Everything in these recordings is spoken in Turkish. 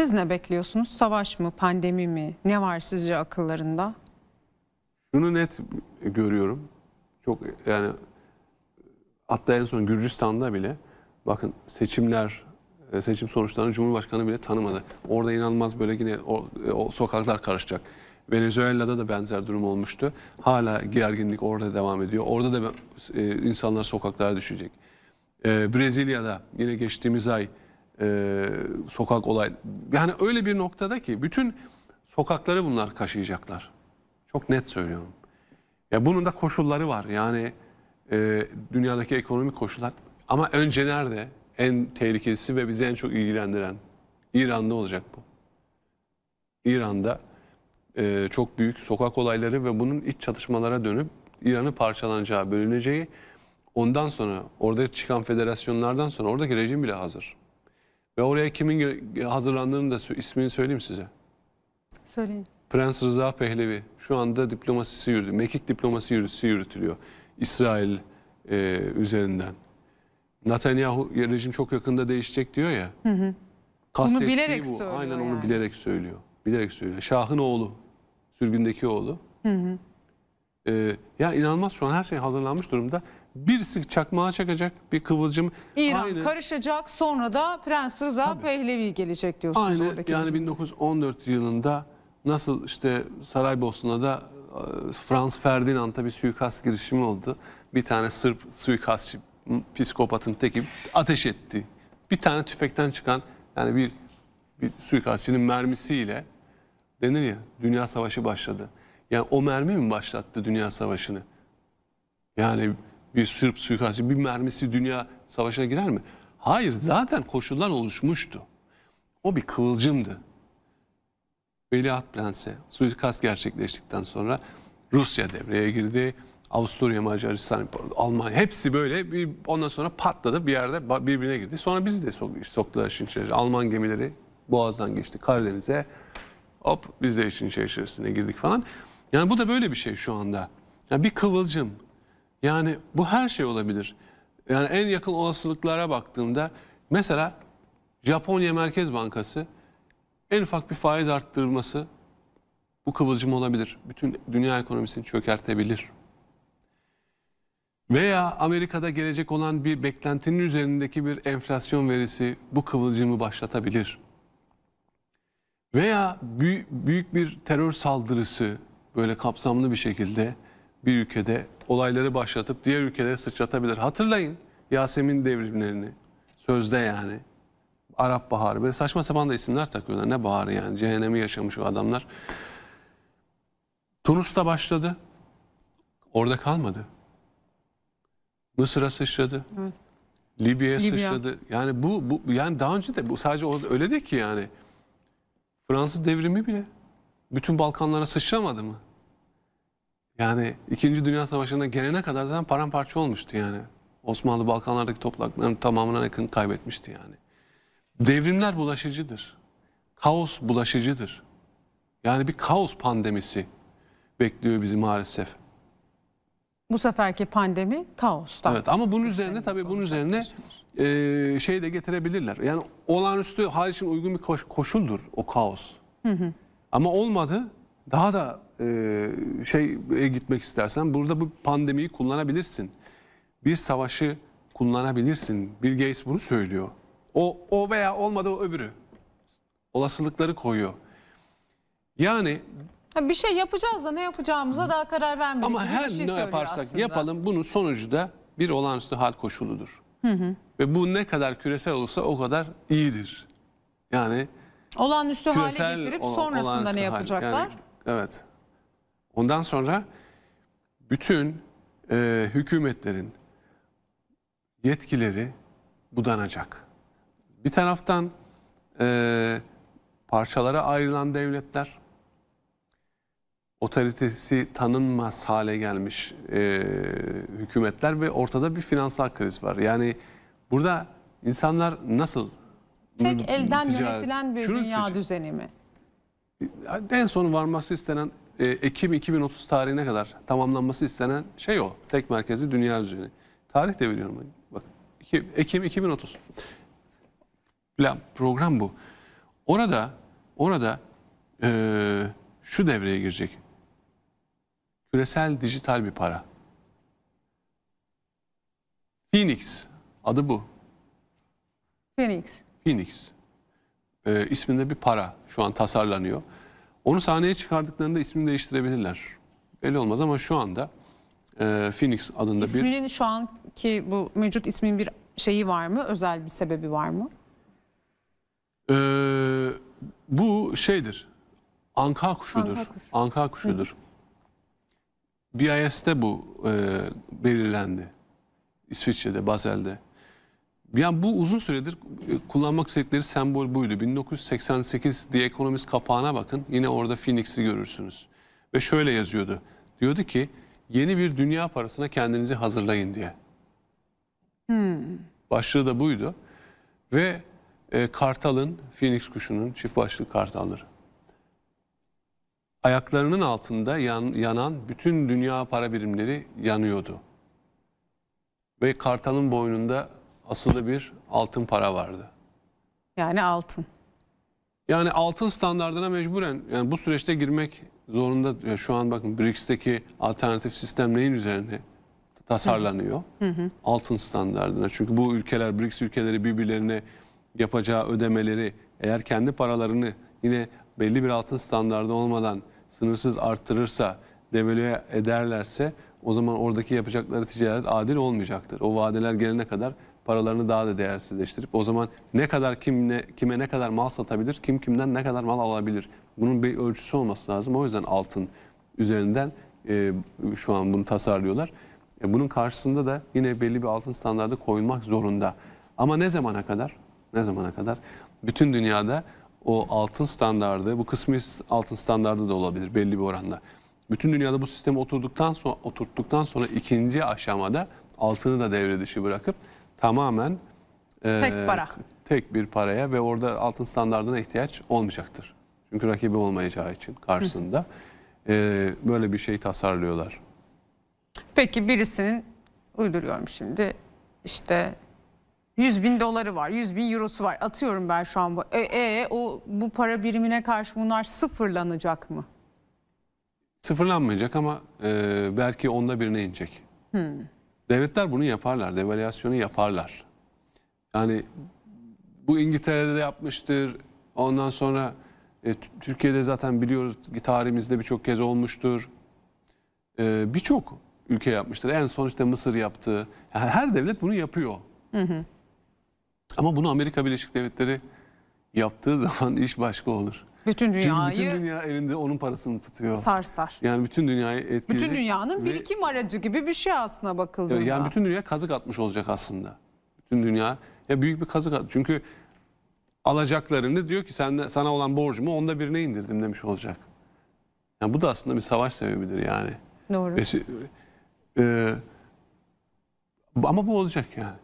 Siz ne bekliyorsunuz? Savaş mı, pandemi mi? Ne var sizce akıllarında? Şunu net görüyorum. Çok yani hatta en son Gürcistan'da bile bakın seçim sonuçlarını Cumhurbaşkanı bile tanımadı. Orada inanılmaz böyle yine o sokaklar karışacak. Venezuela'da da benzer durum olmuştu. Hala gerginlik orada devam ediyor. Orada da insanlar sokaklara düşecek. Brezilya'da yine geçtiğimiz ay sokak olay. Yani öyle bir noktada ki bütün sokakları bunlar kaşıyacaklar. Çok net söylüyorum. Ya bunun da koşulları var. Yani dünyadaki ekonomik koşullar. Ama önce nerede? En tehlikelisi ve bizi en çok ilgilendiren İran'da olacak bu. İran'da çok büyük sokak olayları ve bunun iç çatışmalara dönüp İran'ı parçalanacağı, bölüneceği, ondan sonra orada çıkan federasyonlardan sonra oradaki rejim bile hazır. Ve oraya kimin hazırlandığını da ismini söyleyeyim size. Söyleyin. Prens Rıza Pehlevi şu anda diplomasisi yürütülüyor. Mekik diplomasisi yürütülüyor İsrail üzerinden. Netanyahu rejim çok yakında değişecek diyor ya. Hı hı. Bunu bilerek söylüyor. Aynen yani. Onu bilerek söylüyor. Bilerek söylüyor. Şah'ın oğlu, sürgündeki oğlu. Hı hı. Ya inanılmaz şu an her şey hazırlanmış durumda. Birisi çakmağa çakacak, bir kıvılcım. İran aynı, karışacak, sonra da Prens Rıza Pehlevi gelecek diyorsunuz. Aynen yani 1914 yılında nasıl işte Saraybosna'da Franz Ferdinand'a bir suikast girişimi oldu. Bir tane Sırp suikastçı psikopatın teki ateş etti. Bir tane tüfekten çıkan yani bir suikastçının mermisiyle denir ya Dünya Savaşı başladı. Yani o mermi mi başlattı Dünya Savaşı'nı? Yani bir Sırp suikastçı bir mermisi Dünya Savaşı'na girer mi? Hayır, zaten koşullar oluşmuştu. O bir kıvılcımdı. Veliaht Prens'e suikast gerçekleştikten sonra Rusya devreye girdi. Avusturya, Macaristan, Almanya hepsi böyle bir ondan sonra patladı bir yerde birbirine girdi. Sonra bizi de soktular işin içerisine. Alman gemileri Boğaz'dan geçti Karadeniz'e. Hop biz de işin içerisine girdik falan. Yani bu da böyle bir şey şu anda. Yani bir kıvılcım. Yani bu her şey olabilir. Yani en yakın olasılıklara baktığımda mesela Japonya Merkez Bankası en ufak bir faiz arttırması bu kıvılcım olabilir. Bütün dünya ekonomisini çökertebilir. Veya Amerika'da gelecek olan bir beklentinin üzerindeki bir enflasyon verisi bu kıvılcımı başlatabilir. Veya büyük bir terör saldırısı böyle kapsamlı bir şekilde bir ülkede olayları başlatıp diğer ülkelere sıçratabilir. Hatırlayın Yasemin devrimlerini sözde yani. Arap Baharı böyle saçma sapan da isimler takıyorlar. Ne baharı yani cehennemi yaşamış o adamlar. Tunus'ta başladı. Orada kalmadı. Mısır'a sıçradı. Evet. Libya'ya sıçradı. Yani bu yani daha önce de bu sadece öyle de ki yani Fransız devrimi bile bütün Balkanlara sıçramadı mı? Yani 2. Dünya Savaşı'na gelene kadar zaten paramparça olmuştu yani. Osmanlı Balkanlardaki toprakların tamamına yakın kaybetmişti yani. Devrimler bulaşıcıdır. Kaos bulaşıcıdır. Yani bir kaos pandemisi bekliyor bizi maalesef. Bu seferki pandemi kaostan. Evet ama bunun üzerine tabii bunun üzerine şey de getirebilirler. Yani olağanüstü hal için uygun bir koşuldur o kaos. Hı hı. Ama olmadı daha da gitmek istersen burada bu pandemiyi kullanabilirsin. Bir savaşı kullanabilirsin. Bill Gates bunu söylüyor. O veya olmadı o öbürü. Olasılıkları koyuyor. Yani... Bir şey yapacağız da ne yapacağımıza daha karar vermedik. Ama her ne yaparsak aslında yapalım bunun sonucu da bir olağanüstü hal koşuludur. Hı hı. Ve bu ne kadar küresel olursa o kadar iyidir. Yani olağanüstü hale getirip sonrasında ne yapacaklar? Yani, evet. Ondan sonra bütün hükümetlerin yetkileri budanacak. Bir taraftan parçalara ayrılan devletler, otoritesi tanınmaz hale gelmiş hükümetler ve ortada bir finansal kriz var. Yani burada insanlar nasıl? Tek elden yönetilen bir dünya düzeni mi? En son varması istenen Ekim 2030 tarihine kadar tamamlanması istenen şey o. Tek merkezli dünya düzeni. Tarih de veriyorum. Bak, Ekim 2030. Plan, program bu. Orada şu devreye girecek. Küresel dijital bir para. Phoenix. Adı bu. Phoenix. Phoenix. İsminde bir para şu an tasarlanıyor. Onu sahneye çıkardıklarında ismini değiştirebilirler. Belli olmaz ama şu anda Phoenix adında İsminin bir... İsminin şu anki bu mevcut ismin bir şeyi var mı? Özel bir sebebi var mı? Bu şeydir. Anka kuşudur. Anka kuşudur. BIS'te bu belirlendi. İsviçre'de, Basel'de. Yani bu uzun süredir kullanmak istedikleri sembol buydu. 1988 The Economist kapağına bakın. Yine orada Phoenix'i görürsünüz. Ve şöyle yazıyordu. Diyordu ki yeni bir dünya parasına kendinizi hazırlayın diye. Başlığı da buydu. Ve kartalın, Phoenix kuşunun çift başlı kartalları. Ayaklarının altında yanan bütün dünya para birimleri yanıyordu. Ve kartalın boynunda asılı bir altın para vardı. Yani altın. Yani altın standardına mecburen yani bu süreçte girmek zorunda. Yani şu an bakın BRICS'teki alternatif sistem neyin üzerine tasarlanıyor? Altın standardına. Çünkü bu ülkeler, BRICS ülkeleri birbirlerine yapacağı ödemeleri eğer kendi paralarını yine belli bir altın standardı olmadan sınırsız arttırırsa, devalüe ederlerse o zaman oradaki yapacakları ticaret adil olmayacaktır. O vadeler gelene kadar paralarını daha da değersizleştirip o zaman ne kadar kime ne kadar mal satabilir, kim kimden ne kadar mal alabilir? Bunun bir ölçüsü olması lazım. O yüzden altın üzerinden şu an bunu tasarlıyorlar. Bunun karşısında da yine belli bir altın standardı koyulmak zorunda. Ama ne zamana kadar? Ne zamana kadar? Bütün dünyada o altın standardı, bu kısmi altın standardı da olabilir belli bir oranda. Bütün dünyada bu sistemi oturttuktan sonra ikinci aşamada altını da devre dışı bırakıp tamamen tek bir paraya ve orada altın standardına ihtiyaç olmayacaktır. Çünkü rakibi olmayacağı için karşısında böyle bir şey tasarlıyorlar. Peki birisinin, uyduruyorum şimdi, işte 100.000 doları var, 100.000 eurosu var. Atıyorum ben şu an bu. Bu para birimine karşı bunlar sıfırlanacak mı? Sıfırlanmayacak ama belki onda birine inecek. Devletler bunu yaparlar, devalüasyonu yaparlar. Yani bu İngiltere'de de yapmıştır. Ondan sonra Türkiye'de zaten biliyoruz ki tarihimizde birçok kez olmuştur. Birçok ülke yapmıştır. En son işte Mısır yaptı. Yani her devlet bunu yapıyor. Ama bunu Amerika Birleşik Devletleri yaptığı zaman iş başka olur. Bütün dünyayı... Çünkü bütün dünya elinde onun parasını tutuyor. Sarsar. Yani bütün dünyayı etkileyecek. Bütün dünyanın birikim aracı gibi bir şey aslına bakıldığında. Yani bütün dünya kazık atmış olacak aslında. Bütün dünya ya büyük bir kazık atmış. Çünkü alacaklarını diyor ki sana olan borcumu onda birine indirdim demiş olacak. Yani bu da aslında bir savaş sebebidir yani. Doğru. Ama bu olacak yani.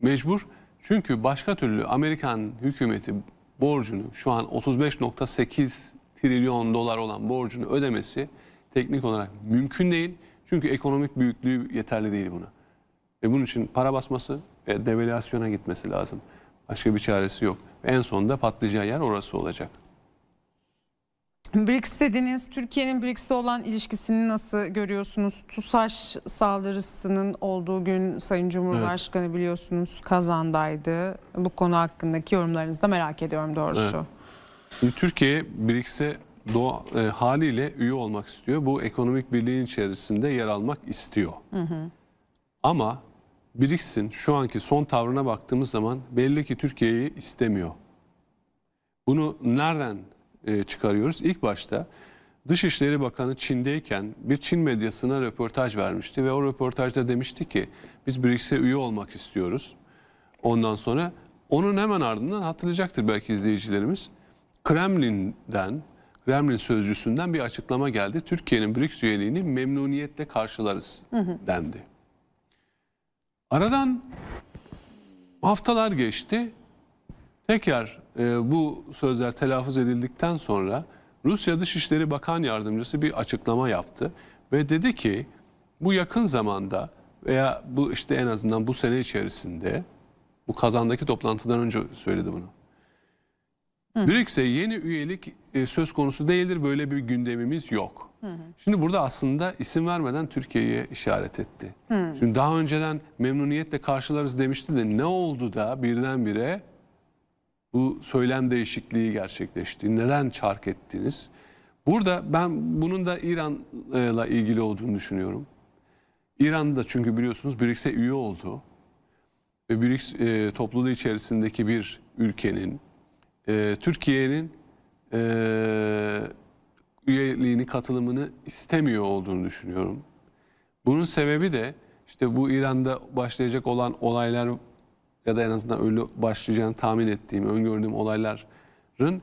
Mecbur. Çünkü başka türlü Amerikan hükümeti borcunu şu an 35.8 trilyon dolar olan borcunu ödemesi teknik olarak mümkün değil. Çünkü ekonomik büyüklüğü yeterli değil buna. Bunun için para basması ve devalüasyona gitmesi lazım. Başka bir çaresi yok. En sonunda patlayacağı yer orası olacak. BRICS dediniz. Türkiye'nin BRICS'e olan ilişkisini nasıl görüyorsunuz? TUSAŞ saldırısının olduğu gün Sayın Cumhurbaşkanı biliyorsunuz Kazan'daydı. Bu konu hakkındaki yorumlarınızı da merak ediyorum doğrusu. Evet. Türkiye BRICS'e haliyle üye olmak istiyor. Bu ekonomik birliğin içerisinde yer almak istiyor. Ama BRICS'in şu anki son tavrına baktığımız zaman belli ki Türkiye'yi istemiyor. Bunu nereden çıkarıyoruz? İlk başta Dışişleri Bakanı Çin'deyken bir Çin medyasına röportaj vermişti ve o röportajda demişti ki biz BRICS'e üye olmak istiyoruz. Ondan sonra onun hemen ardından hatırlayacaktır belki izleyicilerimiz. Kremlin sözcüsünden bir açıklama geldi. Türkiye'nin BRICS üyeliğini memnuniyetle karşılarız dendi. Aradan haftalar geçti. Tekrar bu sözler telaffuz edildikten sonra Rusya Dışişleri Bakan Yardımcısı bir açıklama yaptı ve dedi ki bu yakın zamanda veya bu işte en azından bu sene içerisinde, bu Kazan'daki toplantıdan önce söyledi bunu. BRICS'e yeni üyelik söz konusu değildir. Böyle bir gündemimiz yok. Şimdi burada aslında isim vermeden Türkiye'ye işaret etti. Şimdi daha önceden memnuniyetle karşılarız demişti de ne oldu da birdenbire bu söylem değişikliği gerçekleşti? Neden çark ettiniz? Burada ben bunun da İran'la ilgili olduğunu düşünüyorum. İran da çünkü biliyorsunuz BRICS'e üye oldu. Ve BRICS topluluğu içerisindeki bir ülkenin, Türkiye'nin üyeliğini, katılımını istemiyor olduğunu düşünüyorum. Bunun sebebi de işte bu İran'da başlayacak olan olaylar ya da en azından öyle başlayacağını tahmin ettiğim, öngördüğüm olayların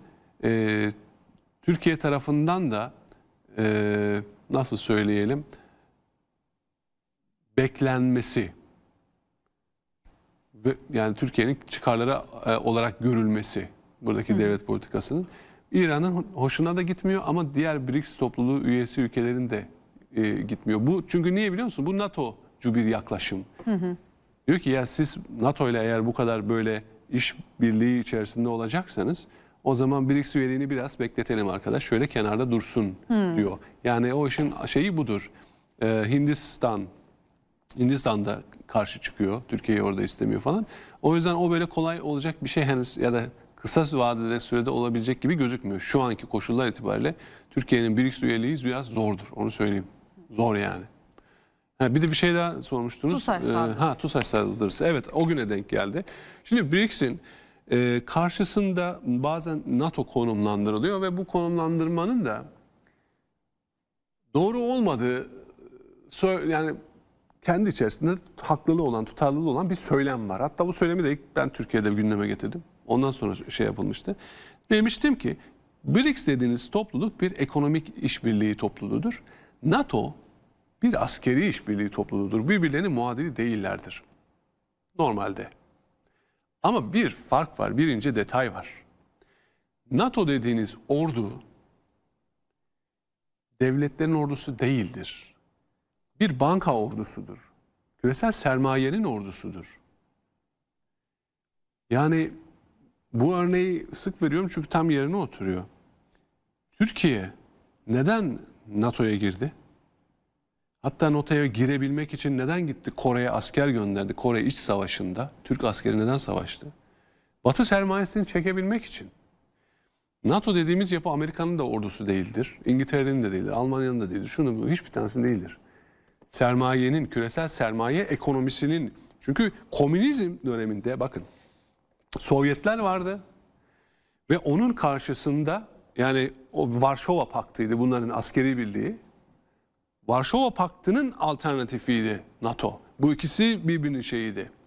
Türkiye tarafından da nasıl söyleyelim beklenmesi ve yani Türkiye'nin çıkarları olarak görülmesi buradaki devlet politikasının İran'ın hoşuna da gitmiyor ama diğer BRICS topluluğu üyesi ülkelerin de gitmiyor. Bu çünkü niye biliyor musun? Bu NATO'cu bir yaklaşım. Diyor ki ya siz NATO ile eğer bu kadar böyle iş birliği içerisinde olacaksanız o zaman BRICS üyeliğini biraz bekletelim arkadaş. Şöyle kenarda dursun diyor. Yani o işin şeyi budur. Hindistan'da karşı çıkıyor. Türkiye'yi orada istemiyor falan. O yüzden o böyle kolay olacak bir şey henüz ya da kısa vadede sürede olabilecek gibi gözükmüyor. Şu anki koşullar itibariyle Türkiye'nin BRICS üyeliği biraz zordur. Onu söyleyeyim. Zor yani. Ha, bir de bir şey daha sormuştunuz. TUSAŞ saldırısı. Evet, o güne denk geldi. Şimdi BRICS'in karşısında bazen NATO konumlandırılıyor ve bu konumlandırmanın da doğru olmadığı, yani kendi içerisinde haklılığı olan, tutarlılığı olan bir söylem var. Hatta bu söylemi de ilk ben Türkiye'de gündeme getirdim. Ondan sonra şey yapılmıştı. Demiştim ki BRICS dediğiniz topluluk bir ekonomik işbirliği topluluğudur. NATO bir askeri işbirliği topluluğudur. Birbirlerinin muadili değillerdir. Normalde. Ama bir fark var, bir ince detay var. NATO dediğiniz ordu devletlerin ordusu değildir. Bir banka ordusudur. Küresel sermayenin ordusudur. Yani bu örneği sık veriyorum çünkü tam yerine oturuyor. Türkiye neden NATO'ya girdi? Hatta NATO'ya girebilmek için neden gitti? Kore'ye asker gönderdi. Kore İç Savaşı'nda Türk askeri neden savaştı? Batı sermayesini çekebilmek için. NATO dediğimiz yapı Amerika'nın da ordusu değildir. İngiltere'nin de değildir. Almanya'nın da değildir. Şunun hiçbir tanesi değildir. Sermayenin, küresel sermaye ekonomisinin. Çünkü komünizm döneminde bakın Sovyetler vardı ve onun karşısında yani o Varşova Paktı'ydı bunların askeri birliği. Varşova Paktı'nın alternatifiydi NATO. Bu ikisi birbirinin şeyiydi.